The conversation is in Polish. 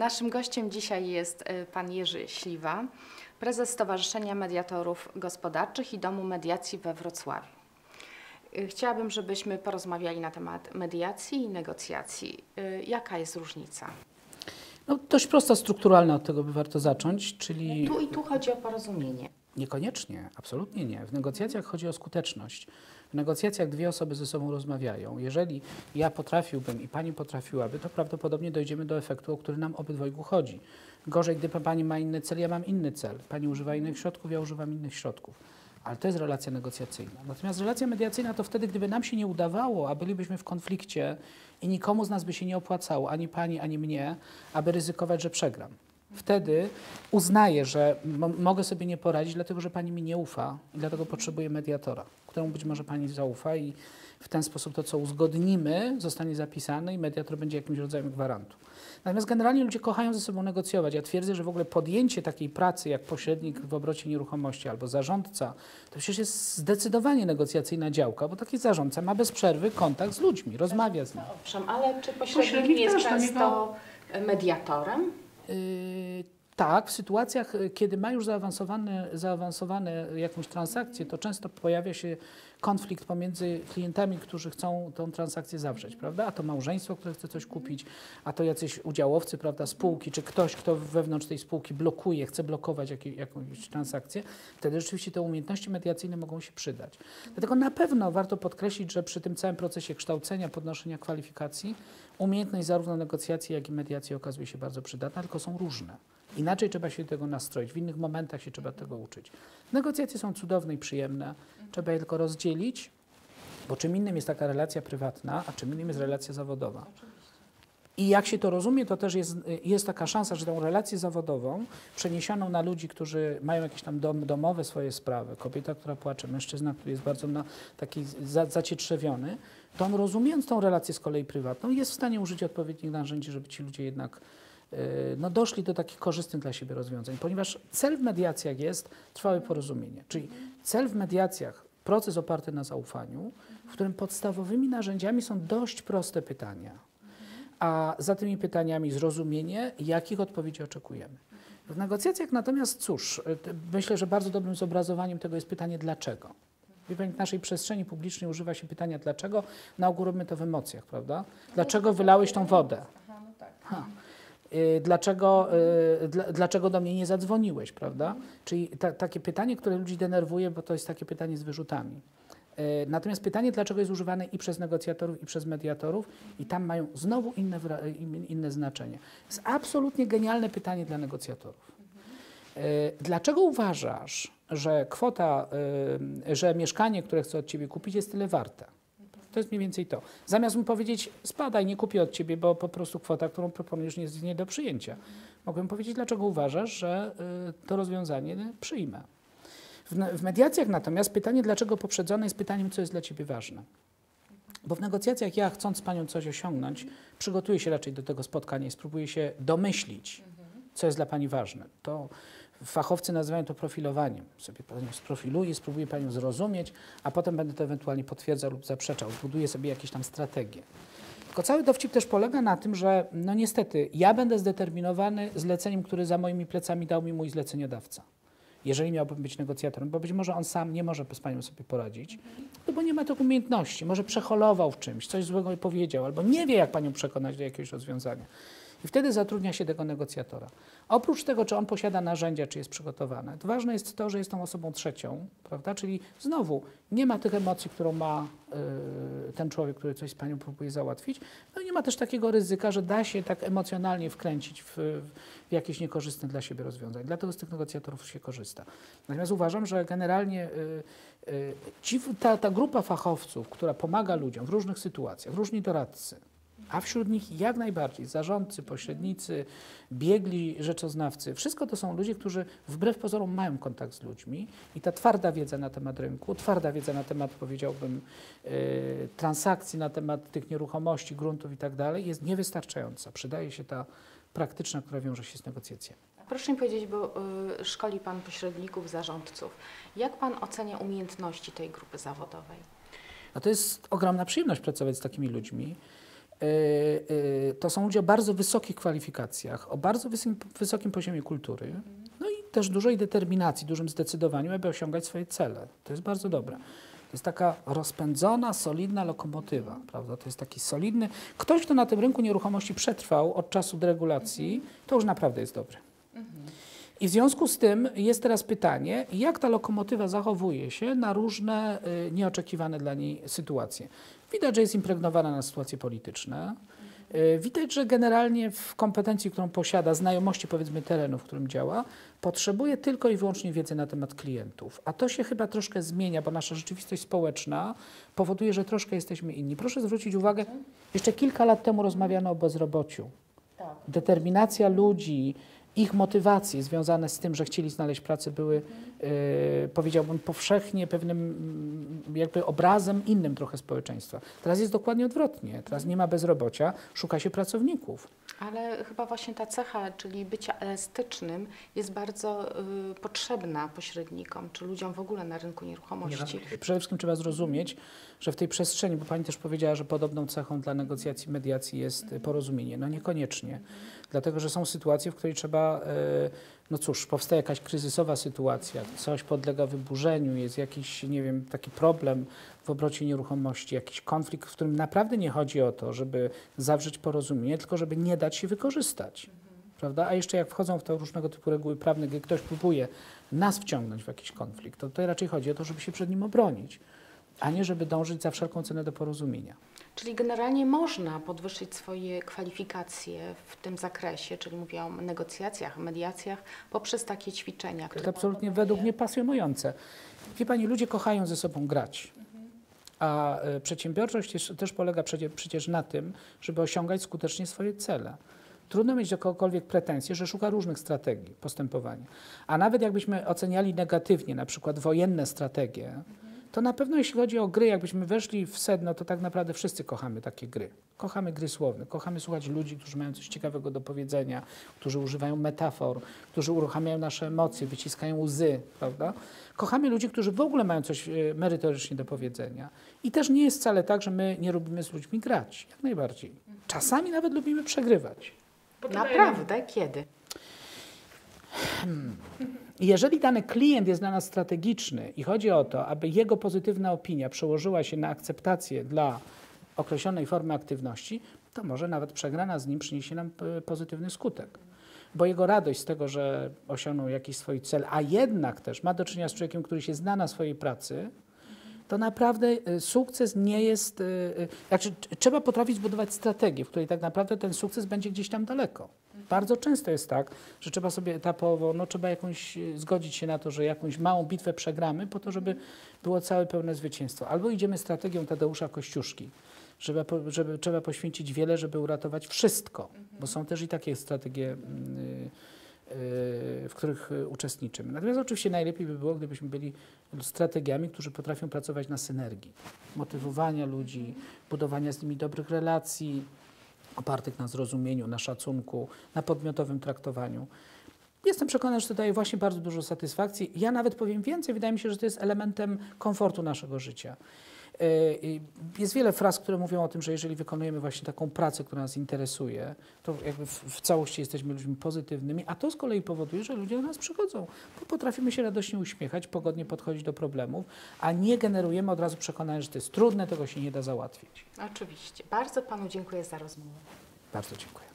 Naszym gościem dzisiaj jest pan Jerzy Śliwa, prezes Stowarzyszenia Mediatorów Gospodarczych i Domu Mediacji we Wrocławiu. Chciałabym, żebyśmy porozmawiali na temat mediacji i negocjacji. Jaka jest różnica? No, dość prosta, strukturalna, od tego by warto zacząć, czyli... Tu i tu chodzi o porozumienie. Niekoniecznie, absolutnie nie. W negocjacjach chodzi o skuteczność. W negocjacjach dwie osoby ze sobą rozmawiają. Jeżeli ja potrafiłbym i pani potrafiłaby, to prawdopodobnie dojdziemy do efektu, o który nam obydwojgu chodzi. Gorzej, gdy pani ma inny cel, ja mam inny cel. Pani używa innych środków, ja używam innych środków. Ale to jest relacja negocjacyjna. Natomiast relacja mediacyjna to wtedy, gdyby nam się nie udawało, a bylibyśmy w konflikcie i nikomu z nas by się nie opłacało, ani pani, ani mnie, aby ryzykować, że przegram. Wtedy uznaję, że mogę sobie nie poradzić, dlatego że pani mi nie ufa i dlatego potrzebuję mediatora, któremu być może pani zaufa i w ten sposób to, co uzgodnimy, zostanie zapisane i mediator będzie jakimś rodzajem gwarantu. Natomiast generalnie ludzie kochają ze sobą negocjować. Ja twierdzę, że w ogóle podjęcie takiej pracy jak pośrednik w obrocie nieruchomości albo zarządca, to przecież jest zdecydowanie negocjacyjna działka, bo taki zarządca ma bez przerwy kontakt z ludźmi, rozmawia z nimi. Owszem, ale czy pośrednik nie jest często mediatorem? Tak, w sytuacjach, kiedy ma już zaawansowane jakąś transakcję, to często pojawia się konflikt pomiędzy klientami, którzy chcą tą transakcję zawrzeć, prawda? A to małżeństwo, które chce coś kupić, a to jacyś udziałowcy, prawda, spółki, czy ktoś, kto wewnątrz tej spółki blokuje, chce blokować jakąś transakcję, wtedy rzeczywiście te umiejętności mediacyjne mogą się przydać. Dlatego na pewno warto podkreślić, że przy tym całym procesie kształcenia, podnoszenia kwalifikacji, umiejętność zarówno negocjacji, jak i mediacji okazuje się bardzo przydatna, tylko są różne. Inaczej trzeba się tego nastroić, w innych momentach się trzeba tego uczyć. Negocjacje są cudowne i przyjemne, trzeba je tylko rozdzielić, bo czym innym jest taka relacja prywatna, a czym innym jest relacja zawodowa. I jak się to rozumie, to też jest taka szansa, że tą relację zawodową przeniesioną na ludzi, którzy mają jakieś tam domowe swoje sprawy, kobieta, która płacze, mężczyzna, który jest bardzo taki zacietrzewiony, to on, rozumiejąc tą relację z kolei prywatną, jest w stanie użyć odpowiednich narzędzi, żeby ci ludzie jednak doszli do takich korzystnych dla siebie rozwiązań, ponieważ cel w mediacjach jest trwałe porozumienie, czyli cel w mediacjach, proces oparty na zaufaniu, w którym podstawowymi narzędziami są dość proste pytania, a za tymi pytaniami zrozumienie, jakich odpowiedzi oczekujemy. W negocjacjach natomiast, cóż, myślę, że bardzo dobrym zobrazowaniem tego jest pytanie dlaczego. W naszej przestrzeni publicznej używa się pytania dlaczego, na ogół robimy to w emocjach, prawda? Dlaczego wylałeś tą wodę? Dlaczego do mnie nie zadzwoniłeś, prawda? Czyli takie pytanie, które ludzi denerwuje, bo to jest takie pytanie z wyrzutami. Natomiast pytanie, dlaczego jest używane i przez negocjatorów, i przez mediatorów, i tam mają znowu inne znaczenie. Jest absolutnie genialne pytanie dla negocjatorów. Dlaczego uważasz, że że mieszkanie, które chcę od ciebie kupić, jest tyle warte? To jest mniej więcej to. Zamiast mu powiedzieć, spadaj, nie kupię od ciebie, bo po prostu kwota, którą proponujesz, jest nie do przyjęcia. Mogłem powiedzieć, dlaczego uważasz, że to rozwiązanie przyjmę. W mediacjach natomiast pytanie, dlaczego poprzedzone jest pytaniem, co jest dla ciebie ważne. Bo w negocjacjach ja, chcąc z panią coś osiągnąć, przygotuję się raczej do tego spotkania i spróbuję się domyślić, co jest dla pani ważne. To fachowcy nazywają to profilowaniem. Sobie panią sprofiluję, spróbuję panią zrozumieć, a potem będę to ewentualnie potwierdzał lub zaprzeczał. Buduję sobie jakieś tam strategie. Tylko cały dowcip też polega na tym, że no niestety ja będę zdeterminowany zleceniem, który za moimi plecami dał mi mój zleceniodawca. Jeżeli miałbym być negocjatorem, bo być może on sam nie może z panią sobie poradzić, no bo nie ma tych umiejętności, może przeholował w czymś, coś złego powiedział, albo nie wie, jak panią przekonać do jakiegoś rozwiązania. I wtedy zatrudnia się tego negocjatora. Oprócz tego, czy on posiada narzędzia, czy jest przygotowany, to ważne jest to, że jest tą osobą trzecią, prawda? Czyli znowu nie ma tych emocji, którą ma ten człowiek, który coś z panią próbuje załatwić. No i nie ma też takiego ryzyka, że da się tak emocjonalnie wkręcić w jakieś niekorzystne dla siebie rozwiązania. Dlatego z tych negocjatorów się korzysta. Natomiast uważam, że generalnie ta grupa fachowców, która pomaga ludziom w różnych sytuacjach, różni doradcy, a wśród nich jak najbardziej zarządcy, pośrednicy, biegli rzeczoznawcy. Wszystko to są ludzie, którzy wbrew pozorom mają kontakt z ludźmi i ta twarda wiedza na temat rynku, twarda wiedza na temat, powiedziałbym, transakcji, na temat tych nieruchomości, gruntów i tak dalej jest niewystarczająca. Przydaje się ta praktyczna, która wiąże się z negocjacjami. Proszę mi powiedzieć, bo szkoli pan pośredników, zarządców. Jak pan ocenia umiejętności tej grupy zawodowej? No to jest ogromna przyjemność pracować z takimi ludźmi. to są ludzie o bardzo wysokich kwalifikacjach, o bardzo wysokim poziomie kultury, no i też dużej determinacji, dużym zdecydowaniu, aby osiągać swoje cele. To jest bardzo dobre. To jest taka rozpędzona, solidna lokomotywa, prawda? To jest taki solidny... Ktoś, kto na tym rynku nieruchomości przetrwał od czasu deregulacji, to już naprawdę jest dobry. I w związku z tym jest teraz pytanie, jak ta lokomotywa zachowuje się na różne nieoczekiwane dla niej sytuacje. Widać, że jest impregnowana na sytuacje polityczne. Widać, że generalnie w kompetencji, którą posiada, znajomości powiedzmy terenu, w którym działa, potrzebuje tylko i wyłącznie wiedzy na temat klientów. A to się chyba troszkę zmienia, bo nasza rzeczywistość społeczna powoduje, że troszkę jesteśmy inni. Proszę zwrócić uwagę, jeszcze kilka lat temu rozmawiano o bezrobociu. Determinacja ludzi, ich motywacje związane z tym, że chcieli znaleźć pracę, były, powiedziałbym, powszechnie pewnym jakby obrazem innym trochę społeczeństwa. Teraz jest dokładnie odwrotnie. Teraz nie ma bezrobocia, szuka się pracowników. Ale chyba właśnie ta cecha, czyli bycia elastycznym, jest bardzo potrzebna pośrednikom, czy ludziom w ogóle na rynku nieruchomości. Przede wszystkim trzeba zrozumieć, że w tej przestrzeni, bo pani też powiedziała, że podobną cechą dla negocjacji, mediacji jest porozumienie. No niekoniecznie, dlatego że są sytuacje, w której trzeba, no cóż, powstaje jakaś kryzysowa sytuacja, coś podlega wyburzeniu, jest jakiś, nie wiem, taki problem w obrocie nieruchomości, jakiś konflikt, w którym naprawdę nie chodzi o to, żeby zawrzeć porozumienie, tylko żeby nie dać się wykorzystać, prawda? A jeszcze jak wchodzą w to różnego typu reguły prawne, gdy ktoś próbuje nas wciągnąć w jakiś konflikt, to tutaj raczej chodzi o to, żeby się przed nim obronić, a nie żeby dążyć za wszelką cenę do porozumienia. Czyli generalnie można podwyższyć swoje kwalifikacje w tym zakresie, czyli mówię o negocjacjach, mediacjach, poprzez takie ćwiczenia. To jest absolutnie według mnie pasjonujące. Wie pani, ludzie kochają ze sobą grać, a przedsiębiorczość też polega przecież na tym, żeby osiągać skutecznie swoje cele. Trudno mieć do kogokolwiek pretensje, że szuka różnych strategii postępowania. A nawet jakbyśmy oceniali negatywnie na przykład wojenne strategie, to na pewno jeśli chodzi o gry, jakbyśmy weszli w sedno, to tak naprawdę wszyscy kochamy takie gry. Kochamy gry słowne, kochamy słuchać ludzi, którzy mają coś ciekawego do powiedzenia, którzy używają metafor, którzy uruchamiają nasze emocje, wyciskają łzy, prawda? Kochamy ludzi, którzy w ogóle mają coś merytorycznie do powiedzenia. I też nie jest wcale tak, że my nie lubimy z ludźmi grać, jak najbardziej. Czasami nawet lubimy przegrywać. Naprawdę? Kiedy? Jeżeli dany klient jest dla nas strategiczny i chodzi o to, aby jego pozytywna opinia przełożyła się na akceptację dla określonej formy aktywności, to może nawet przegrana z nim przyniesie nam pozytywny skutek. Bo jego radość z tego, że osiągnął jakiś swój cel, a jednak też ma do czynienia z człowiekiem, który się zna na swojej pracy, to naprawdę sukces nie jest... Znaczy, trzeba potrafić zbudować strategię, w której tak naprawdę ten sukces będzie gdzieś tam daleko. Bardzo często jest tak, że trzeba sobie etapowo, no trzeba jakąś zgodzić się na to, że jakąś małą bitwę przegramy po to, żeby było całe pełne zwycięstwo. Albo idziemy strategią Tadeusza Kościuszki, żeby trzeba poświęcić wiele, żeby uratować wszystko, bo są też i takie strategie, w których uczestniczymy. Natomiast oczywiście najlepiej by było, gdybyśmy byli strategiami, którzy potrafią pracować na synergii, motywowania ludzi, budowania z nimi dobrych relacji, opartych na zrozumieniu, na szacunku, na podmiotowym traktowaniu. Jestem przekonany, że to daje właśnie bardzo dużo satysfakcji. Ja nawet powiem więcej, wydaje mi się, że to jest elementem komfortu naszego życia. Jest wiele fraz, które mówią o tym, że jeżeli wykonujemy właśnie taką pracę, która nas interesuje, to jakby w całości jesteśmy ludźmi pozytywnymi, a to z kolei powoduje, że ludzie do nas przychodzą, bo potrafimy się radośnie uśmiechać, pogodnie podchodzić do problemów, a nie generujemy od razu przekonania, że to jest trudne, tego się nie da załatwić. Oczywiście. Bardzo panu dziękuję za rozmowę. Bardzo dziękuję.